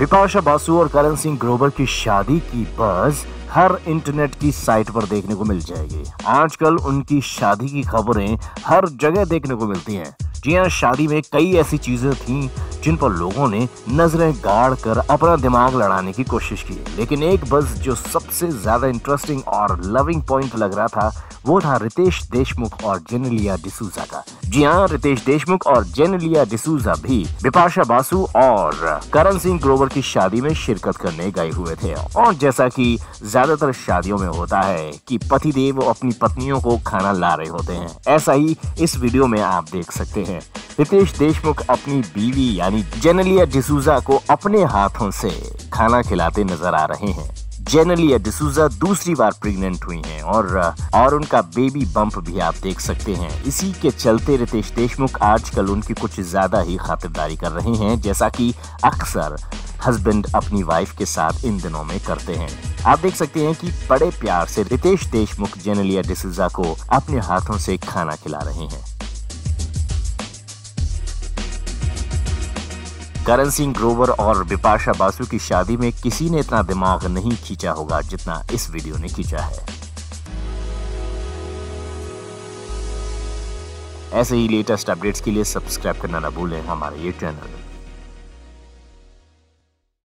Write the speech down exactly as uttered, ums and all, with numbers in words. विपाशा बासु और करण सिंह ग्रोवर की शादी की बज हर इंटरनेट की साइट पर देखने को मिल जाएगी। आजकल उनकी शादी की खबरें हर जगह देखने को मिलती हैं। जी हाँ, शादी में कई ऐसी चीजें थीं जिन पर लोगों ने नजरें गाड़ कर अपना दिमाग लड़ाने की कोशिश की, लेकिन एक बस जो सबसे ज्यादा इंटरेस्टिंग और लविंग पॉइंट लग रहा था वो था रितेश देशमुख और जेनेलिया डिसूजा का। जी हाँ, रितेश देशमुख और जेनेलिया डिसूजा भी विपाशा बासु और करण सिंह ग्रोवर की शादी में शिरकत करने गए हुए थे। और जैसा कि ज्यादातर शादियों में होता है कि पति देव अपनी पत्नियों को खाना ला रहे होते हैं, ऐसा ही इस वीडियो में आप देख सकते हैं। रितेश देशमुख अपनी बीवी यानी जेनेलिया डिसूजा को अपने हाथों से खाना खिलाते नजर आ रहे हैं। जेनेलिया डिसूजा दूसरी बार प्रेग्नेंट हुई हैं और और उनका बेबी बम्प भी आप देख सकते हैं। इसी के चलते रितेश देशमुख आजकल उनकी कुछ ज्यादा ही खातिरदारी कर रहे हैं, जैसा कि अक्सर हस्बैंड अपनी वाइफ के साथ इन दिनों में करते हैं। आप देख सकते हैं कि बड़े प्यार से रितेश देशमुख जेनेलिया डिसूजा को अपने हाथों से खाना खिला रहे हैं। करण सिंह ग्रोवर और विपाशा बासु की शादी में किसी ने इतना दिमाग नहीं खींचा होगा जितना इस वीडियो ने खींचा है। ऐसे ही लेटेस्ट अपडेट्स के लिए सब्सक्राइब करना ना भूलें हमारे ये चैनल।